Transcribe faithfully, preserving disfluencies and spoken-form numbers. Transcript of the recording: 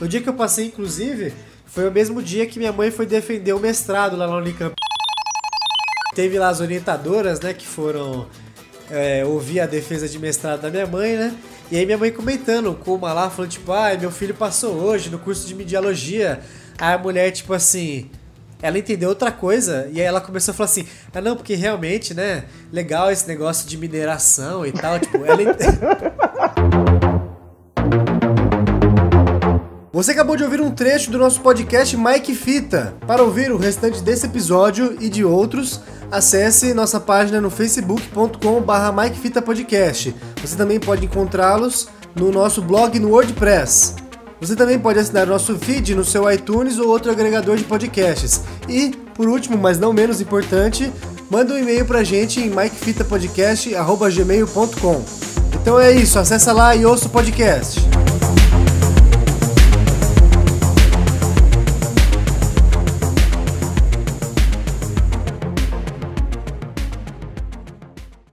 O dia que eu passei, inclusive, foi o mesmo dia que minha mãe foi defender o mestrado lá na Unicamp. Teve lá as orientadoras, né, que foram é, ouvir a defesa de mestrado da minha mãe, né? E aí minha mãe comentando com uma lá, falando tipo, ah, meu filho passou hoje no curso de midiologia. Aí a mulher, tipo assim, ela entendeu outra coisa, e aí ela começou a falar assim, ah não, porque realmente, né, legal esse negócio de mineração e tal, tipo, ela... Você acabou de ouvir um trecho do nosso podcast Mike Fita. Para ouvir o restante desse episódio e de outros, acesse nossa página no facebook ponto com barra Mike Fita Podcast. Você também pode encontrá-los no nosso blog no WordPress. Você também pode assinar nosso feed no seu iTunes ou outro agregador de podcasts. E, por último, mas não menos importante, manda um e-mail pra gente em mike fita podcast arroba gmail ponto com. Então é isso, acessa lá e ouça o podcast.